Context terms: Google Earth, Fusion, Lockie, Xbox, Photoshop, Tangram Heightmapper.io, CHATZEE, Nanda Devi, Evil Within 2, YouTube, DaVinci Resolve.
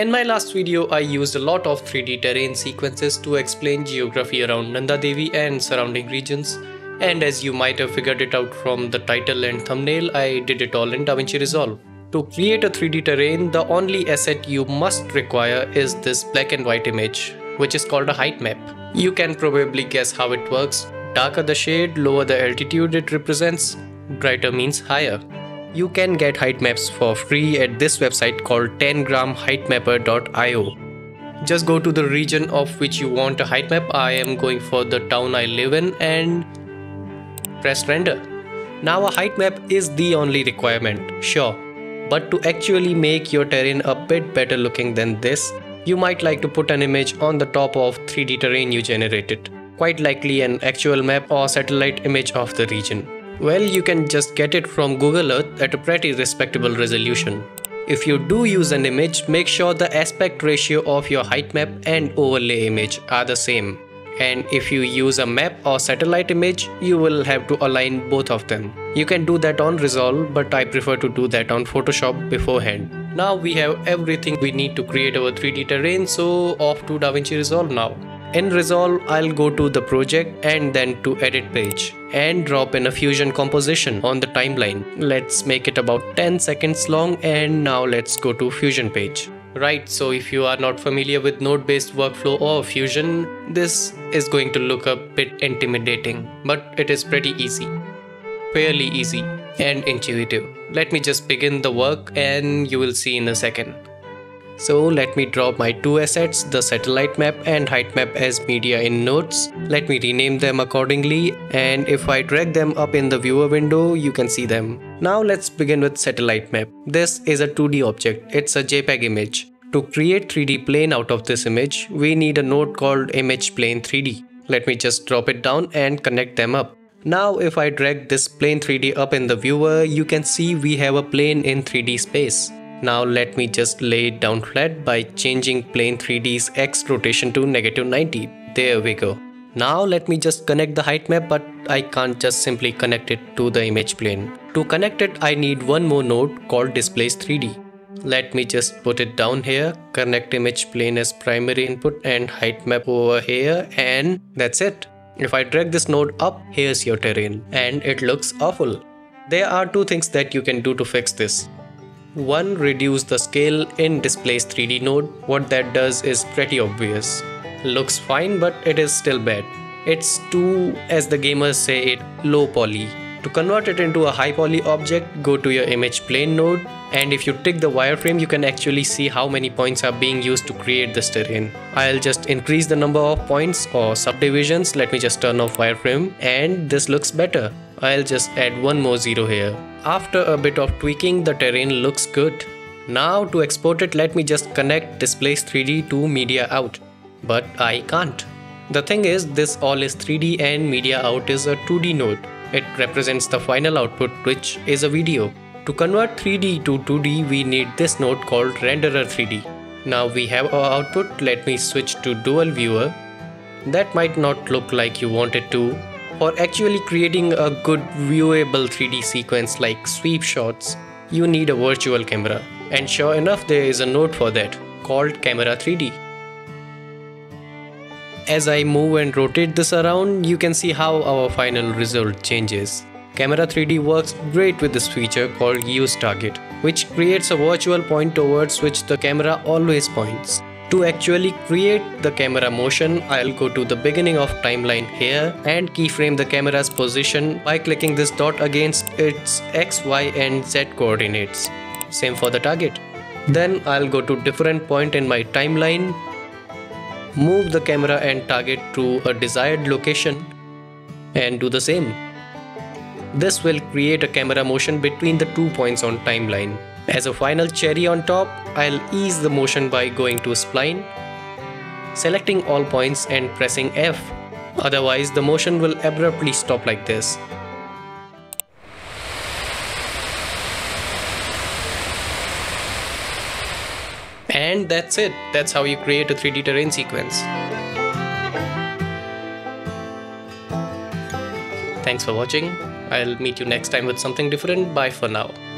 In my last video, I used a lot of 3D terrain sequences to explain geography around Nanda Devi and surrounding regions. And as you might have figured it out from the title and thumbnail, I did it all in Da Vinci Resolve. To create a 3D terrain, the only asset you must require is this black and white image, which is called a height map. You can probably guess how it works. Darker the shade, lower the altitude it represents, brighter means higher. You can get height maps for free at this website called Tangram Heightmapper.io. Just go to the region of which you want a height map. I am going for the town I live in and press render. Now a height map is the only requirement, sure. But to actually make your terrain a bit better looking than this, you might like to put an image on the top of 3D terrain you generated. Quite likely an actual map or satellite image of the region. Well, you can just get it from Google Earth at a pretty respectable resolution. If you do use an image, make sure the aspect ratio of your height map and overlay image are the same. And if you use a map or satellite image, you will have to align both of them. You can do that on Resolve, but I prefer to do that on Photoshop beforehand. Now we have everything we need to create our 3D terrain, so off to Da Vinci Resolve now. In Resolve, I'll go to the project and then to edit page and drop in a Fusion composition on the timeline. Let's make it about 10 seconds long and now let's go to Fusion page. Right, so if you are not familiar with node-based workflow or Fusion, this is going to look a bit intimidating, but it is pretty easy. Fairly easy and intuitive. Let me just begin the work and you will see in a second. So let me drop my two assets, the satellite map and height map as media in nodes. Let me rename them accordingly, and if I drag them up in the viewer window, you can see them. Now let's begin with satellite map. This is a 2D object. It's a JPEG image. To create 3D plane out of this image, we need a node called image plane 3D. Let me just drop it down and connect them up. Now if I drag this plane 3D up in the viewer, you can see we have a plane in 3D space. Now let me just lay it down flat by changing plane 3D's X rotation to -90. There we go. Now let me just connect the height map, but I can't just simply connect it to the image plane. To connect it, I need one more node called displays 3D. Let me just put it down here, connect image plane as primary input and height map over here, and that's it. If I drag this node up, here's your terrain, and it looks awful. There are two things that you can do to fix this. One, reduce the scale in displays 3D node. What that does is pretty obvious. Looks fine, but it is still bad. It's too, as the gamers say it, low poly. To convert it into a high poly object, go to your image plane node, and if you tick the wireframe, you can actually see how many points are being used to create this terrain. I'll just increase the number of points or subdivisions. Let me just turn off wireframe, and this looks better. I'll just add one more zero here. After a bit of tweaking, the terrain looks good. Now to export it, let me just connect displays 3D to media out. But I can't. The thing is, this all is 3D and media out is a 2D node. It represents the final output, which is a video. To convert 3D to 2D, we need this node called renderer 3D. Now we have our output. Let me switch to dual viewer. That might not look like you want it to. For actually creating a good viewable 3D sequence like sweep shots, you need a virtual camera. And sure enough, there is a node for that called camera 3D. As I move and rotate this around, you can see how our final result changes. Camera 3D works great with this feature called use target, which creates a virtual point towards which the camera always points. To actually create the camera motion, I'll go to the beginning of timeline here and keyframe the camera's position by clicking this dot against its X, Y and Z coordinates. Same for the target. Then I'll go to different point in my timeline, move the camera and target to a desired location and do the same. This will create a camera motion between the 2 points on timeline. As a final cherry on top, I'll ease the motion by going to spline, selecting all points and pressing F. Otherwise, the motion will abruptly stop like this. And that's it. That's how you create a 3D terrain sequence. Thanks for watching. I'll meet you next time with something different. Bye for now.